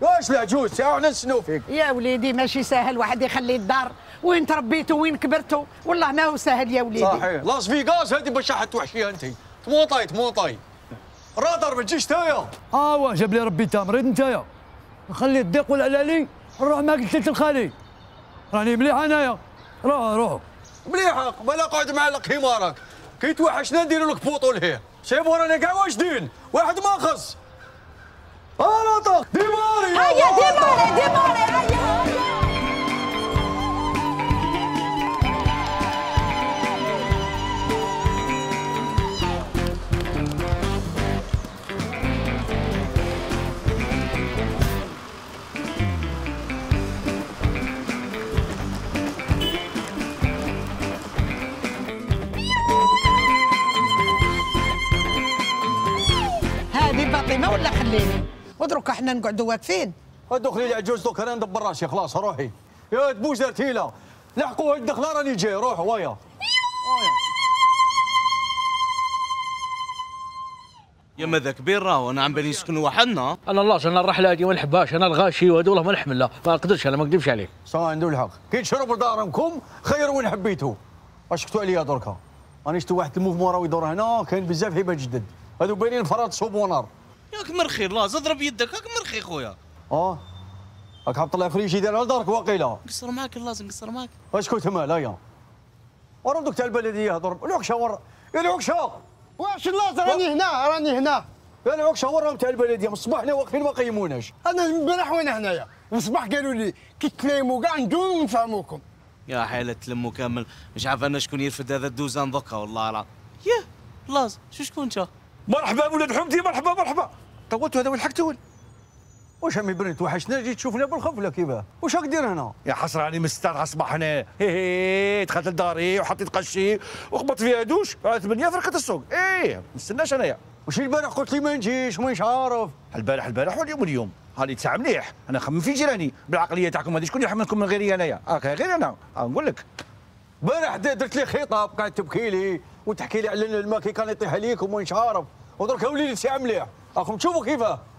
واش العجوز يا ونس نوفيك يا وليدي؟ ماشي ساهل واحد يخلي الدار وين تربيته وين كبرته، والله ما هو ساهل يا وليدي. صحيح، لاس فيغاس هذه باش راح توحشيها انت. تمونطاي تمونطاي رادر ما تجيش تايا. اوا جاب لي ربي تامريض نتايا، نخلي الضيق والعلالي نروح ما قلت الخالي، راني مليح انايا. روح مليحه قبل اقعد مع القمارك كي توحشنا نديروا لك بوطو لهيه. شايف رانا كاع واجدين، واحد ما خص. أراضك ديماري هيا ديماري ديماري هيا هيا. هذه باطمة ولا خليني؟ ودروك احنا نقعدوا واقفين. ادخلي العجوز دوك انا ندبر راسي خلاص. روحي يا تبوش دارتيلا، لحقوها الدخله راني جاي. روح وايا يا ماذا كبير، راه انا عم بالي نسكن وحدنا. انا الله انا الرحله هذه ما نحبهاش، انا الغاشي وهذا والله ما نحملها، ما نقدرش. انا ما نكذبش عليك صا عنده الحق، كي تشربوا داركم خير وين حبيتو. واش شفتوا عليا دركا؟ راني شفت واحد الموفمون راه يدور هنا، كاين بزاف حيبه جدد هادو باينين فرات صوبونار. ياك مرخي لا اضرب يدك، هاك مرخي خويا. اه هاك هبط لها فريجي ديالها لدارك واقيلا. نقصر معاك الله نقصر معاك. واش كنت مالا يا ورا دوك تاع البلديه يهضر العكشه ورا يا العكشه. واش الله راني هنا راني هنا يا العكشه ورا تاع البلديه من الصباح حنا واقفين ما قيموناش. انا البارح وانا هنايا من الصباح قالوا لي كي تنايموا كاع ندوزو ونفهموكم. يا حالة تلموا كامل، مش عارف انا شكون يرفد هذا الدوزان دوكا والله راه. ياه لاز شكون انت؟ مرحبا ولاد حمدي مرحبا مرحبا. طولتوا هذا وين حكتوا؟ واش عمي برنت وحشنا جيت تشوفنا بالخوف ولا كيفاه؟ واش راك دير هنا؟ يا حسره علي مستار الصباح هنا، دخلت لداري وحطيت قشي وخبطت فيها دوش على 8 فرقت السوق. ايه ما نستناش انايا. واش البارح قلت لي ما نجيش مانيش عارف؟ البارح واليوم اليوم هاني تساع مليح، انا نخمم في جيراني بالعقليه تاعكم هذه. شكون يحملكم من غيري انايا؟ غير انا نقول لك. البارح درت لي خطاب قاعد تبكي لي وتحكي لي على الماء كي كان يطيح عليكم وانش عارف، ودرك وليدي تساع مليح راكم تشوفوا كيفاه.